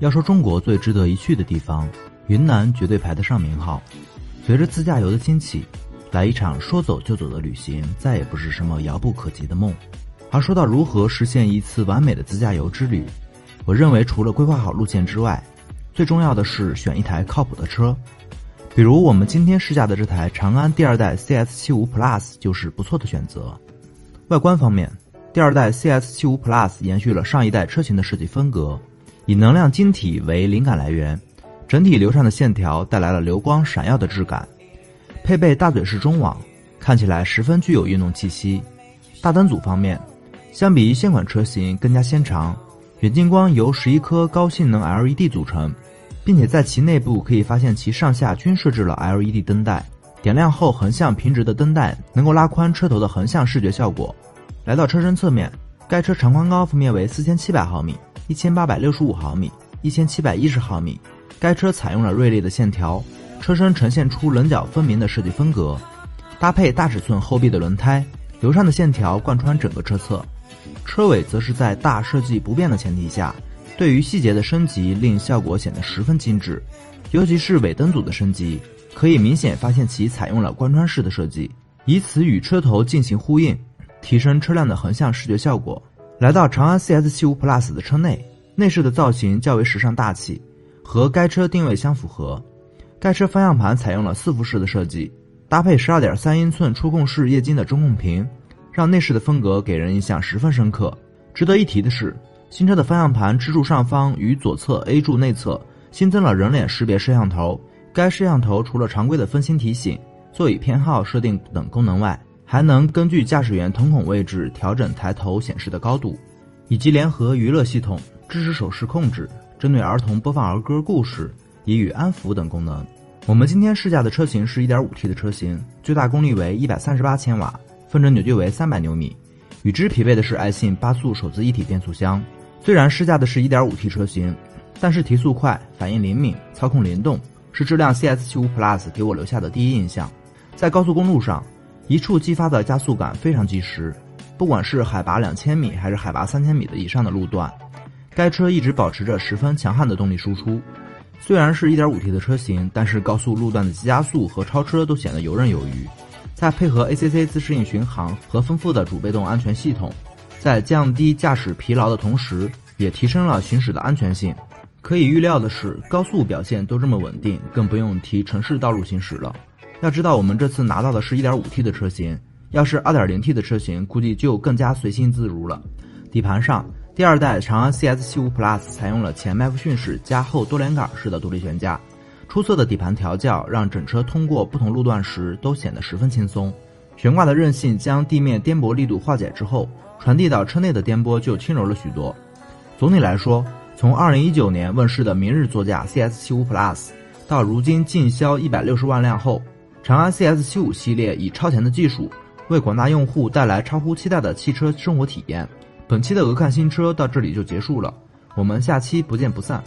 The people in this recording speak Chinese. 要说中国最值得一去的地方，云南绝对排得上名号。随着自驾游的兴起，来一场说走就走的旅行，再也不是什么遥不可及的梦。而说到如何实现一次完美的自驾游之旅，我认为除了规划好路线之外，最重要的是选一台靠谱的车。比如我们今天试驾的这台长安第二代 CS75 PLUS 就是不错的选择。外观方面，第二代 CS75 PLUS 延续了上一代车型的设计风格，以能量晶体为灵感来源，整体流畅的线条带来了流光闪耀的质感，配备大嘴式中网，看起来十分具有运动气息。大灯组方面，相比于现款车型更加纤长，远近光由11颗高性能 LED 组成，并且在其内部可以发现其上下均设置了 LED 灯带，点亮后横向平直的灯带能够拉宽车头的横向视觉效果。来到车身侧面，该车长宽高分别为4700毫米、1865毫米、1710毫米。该车采用了锐利的线条，车身呈现出棱角分明的设计风格，搭配大尺寸厚臂的轮胎，流畅的线条贯穿整个车侧。车尾则是在大设计不变的前提下，对于细节的升级令效果显得十分精致，尤其是尾灯组的升级，可以明显发现其采用了贯穿式的设计，以此与车头进行呼应，提升车辆的横向视觉效果。来到长安 CS75 PLUS 的车内，内饰的造型较为时尚大气，和该车定位相符合。该车方向盘采用了4幅式的设计，搭配 12.3 英寸触控式液晶的中控屏，让内饰的风格给人印象十分深刻。值得一提的是，新车的方向盘支柱上方与左侧 A 柱内侧新增了人脸识别摄像头，该摄像头除了常规的分心提醒、座椅偏好设定等功能外，还能根据驾驶员瞳孔位置调整抬头显示的高度，以及联合娱乐系统支持手势控制，针对儿童播放儿歌、故事、以语安抚等功能。我们今天试驾的车型是 1.5T 的车型，最大功率为138千瓦，峰值扭矩为300牛米，与之匹配的是爱信8速手自一体变速箱。虽然试驾的是 1.5T 车型，但是提速快、反应灵敏、操控灵动，是这辆 CS75 PLUS 给我留下的第一印象。在高速公路上，一触即发的加速感非常及时，不管是海拔2000米还是海拔3000米的以上的路段，该车一直保持着十分强悍的动力输出。虽然是 1.5T 的车型，但是高速路段的急加速和超车都显得游刃有余。再配合 ACC 自适应巡航和丰富的主被动安全系统，在降低驾驶疲劳的同时，也提升了行驶的安全性。可以预料的是，高速表现都这么稳定，更不用提城市道路行驶了。要知道我们这次拿到的是 1.5T 的车型，要是 2.0T 的车型估计就更加随心自如了。底盘上，第二代长安 CS75 PLUS 采用了前麦弗逊式加后多连杆式的独立悬架，出色的底盘调教让整车通过不同路段时都显得十分轻松。悬挂的韧性将地面颠簸力度化解之后，传递到车内的颠簸就轻柔了许多。总体来说，从2019年问世的明日座驾 CS75 PLUS 到如今进销160万辆后，长安 CS75 系列以超前的技术为广大用户带来超乎期待的汽车生活体验。本期的鹅看新车到这里就结束了，我们下期不见不散。